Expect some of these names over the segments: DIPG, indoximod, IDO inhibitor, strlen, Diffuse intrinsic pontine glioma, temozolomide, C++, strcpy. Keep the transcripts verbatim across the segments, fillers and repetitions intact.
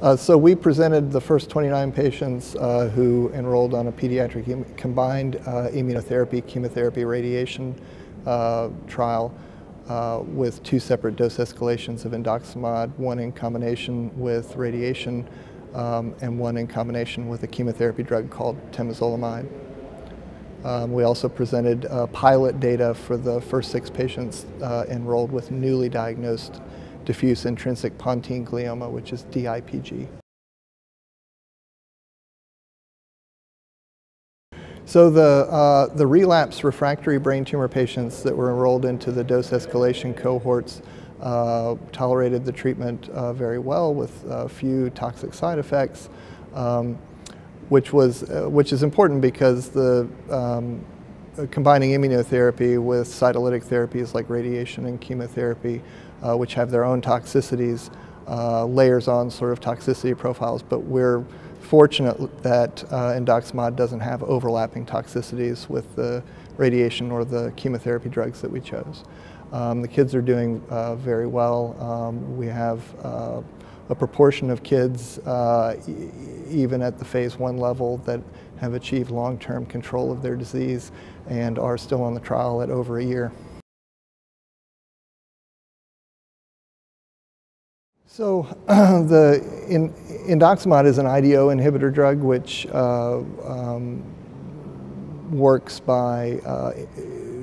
Uh, so we presented the first twenty-nine patients uh, who enrolled on a pediatric em combined uh, immunotherapy, chemotherapy, radiation uh, trial uh, with two separate dose escalations of indoximod, one in combination with radiation um, and one in combination with a chemotherapy drug called temozolomide. Um, we also presented uh, pilot data for the first six patients uh, enrolled with newly diagnosed diffuse intrinsic pontine glioma, which is D I P G. So the, uh, the relapse refractory brain tumor patients that were enrolled into the dose escalation cohorts uh, tolerated the treatment uh, very well with uh, few toxic side effects, um, which, was, uh, which is important because the um, combining immunotherapy with cytolytic therapies like radiation and chemotherapy, uh, which have their own toxicities, uh, layers on sort of toxicity profiles, but we're fortunate that uh, indoximod doesn't have overlapping toxicities with the radiation or the chemotherapy drugs that we chose. Um, the kids are doing uh, very well. Um, we have uh, a proportion of kids, uh, even at the phase one level, that have achieved long-term control of their disease and are still on the trial at over a year. So the in, indoximod is an I D O inhibitor drug which uh, um, works by uh,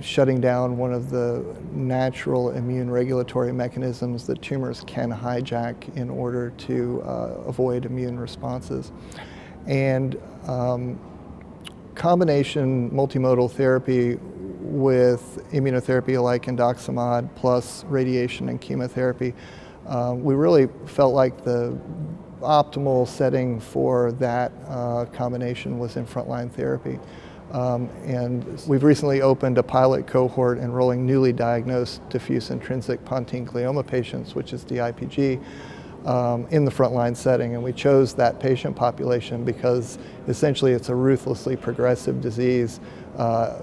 shutting down one of the natural immune regulatory mechanisms that tumors can hijack in order to uh, avoid immune responses. And um, combination multimodal therapy with immunotherapy like indoximod plus radiation and chemotherapy, uh, we really felt like the optimal setting for that uh, combination was in frontline therapy. Um, and we've recently opened a pilot cohort enrolling newly diagnosed diffuse intrinsic pontine glioma patients, which is D I P G. Um, in the frontline setting, and we chose that patient population because essentially it's a ruthlessly progressive disease. Uh,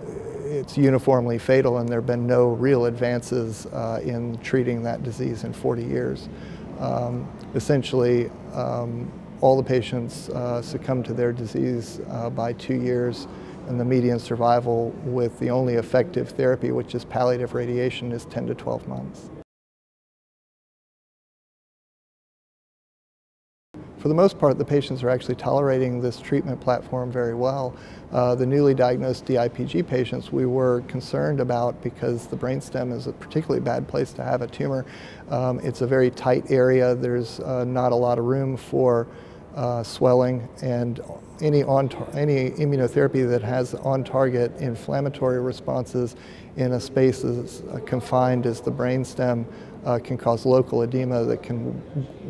it's uniformly fatal, and there have been no real advances uh, in treating that disease in forty years. Um, essentially, um, all the patients uh, succumb to their disease uh, by two years, and the median survival with the only effective therapy, which is palliative radiation, is ten to twelve months. For the most part, the patients are actually tolerating this treatment platform very well. Uh, the newly diagnosed D I P G patients we were concerned about because the brainstem is a particularly bad place to have a tumor. Um, it's a very tight area. There's uh, not a lot of room for uh, swelling, and any, on any immunotherapy that has on-target inflammatory responses in a space as confined as the brainstem Uh, can cause local edema that can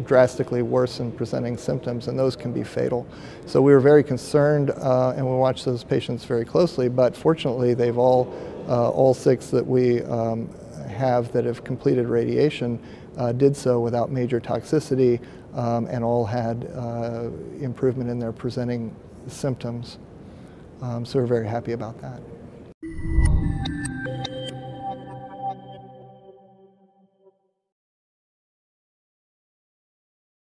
drastically worsen presenting symptoms, and those can be fatal. So we were very concerned uh, and we watched those patients very closely, but fortunately they've all, uh, all six that we um, have that have completed radiation uh, did so without major toxicity um, and all had uh, improvement in their presenting symptoms. Um, so we're very happy about that.